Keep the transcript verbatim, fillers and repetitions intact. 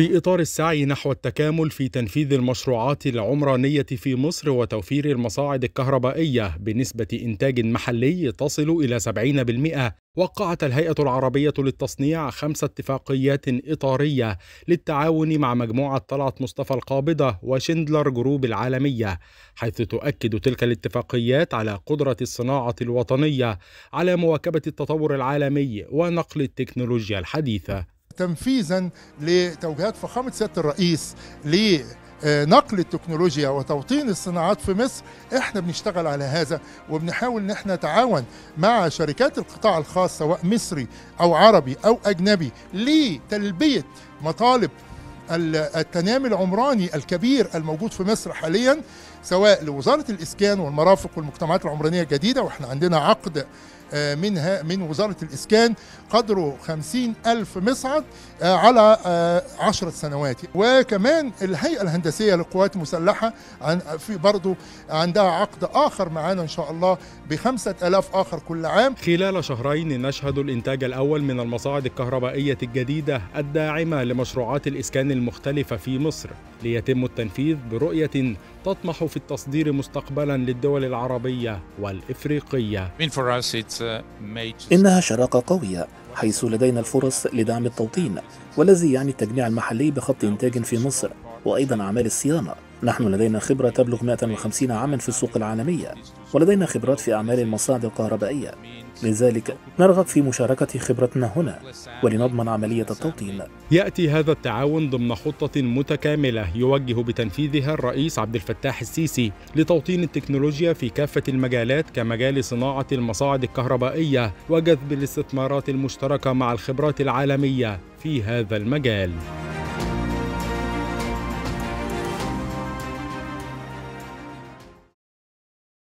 في إطار السعي نحو التكامل في تنفيذ المشروعات العمرانية في مصر وتوفير المصاعد الكهربائية بنسبة إنتاج محلي تصل إلى سبعين بالمئة، وقعت الهيئة العربية للتصنيع خمس اتفاقيات إطارية للتعاون مع مجموعة طلعت مصطفى القابضة وشندلر جروب العالمية، حيث تؤكد تلك الاتفاقيات على قدرة الصناعة الوطنية على مواكبة التطور العالمي ونقل التكنولوجيا الحديثة، تنفيذا لتوجيهات فخامة سيادة الرئيس لنقل التكنولوجيا وتوطين الصناعات في مصر. احنا بنشتغل على هذا وبنحاول ان احنا نتعاون مع شركات القطاع الخاص سواء مصري او عربي او اجنبي لتلبية مطالب التنامي العمراني الكبير الموجود في مصر حاليا، سواء لوزارة الإسكان والمرافق والمجتمعات العمرانية الجديدة. واحنا عندنا عقد منها من وزارة الإسكان قدره خمسين ألف مصعد على عشرة سنوات، وكمان الهيئة الهندسية للقوات المسلحة في برضو عندها عقد آخر معانا إن شاء الله بخمسة ألاف آخر كل عام. خلال شهرين نشهد الإنتاج الأول من المصاعد الكهربائية الجديدة الداعمة لمشروعات الإسكان المختلفة في مصر، ليتم التنفيذ برؤية تطمح في التصدير مستقبلا للدول العربية والإفريقية. إنها شراكة قوية حيث لدينا الفرص لدعم التوطين والذي يعني التجميع المحلي بخط إنتاج في مصر، وأيضا أعمال الصيانة. نحن لدينا خبرة تبلغ مئة وخمسين عاما في السوق العالمية، ولدينا خبرات في أعمال المصاعد الكهربائية، لذلك نرغب في مشاركة خبرتنا هنا ولنضمن عملية التوطين. يأتي هذا التعاون ضمن خطة متكاملة يوجه بتنفيذها الرئيس عبد الفتاح السيسي لتوطين التكنولوجيا في كافة المجالات كمجال صناعة المصاعد الكهربائية وجذب الاستثمارات المشتركة مع الخبرات العالمية في هذا المجال.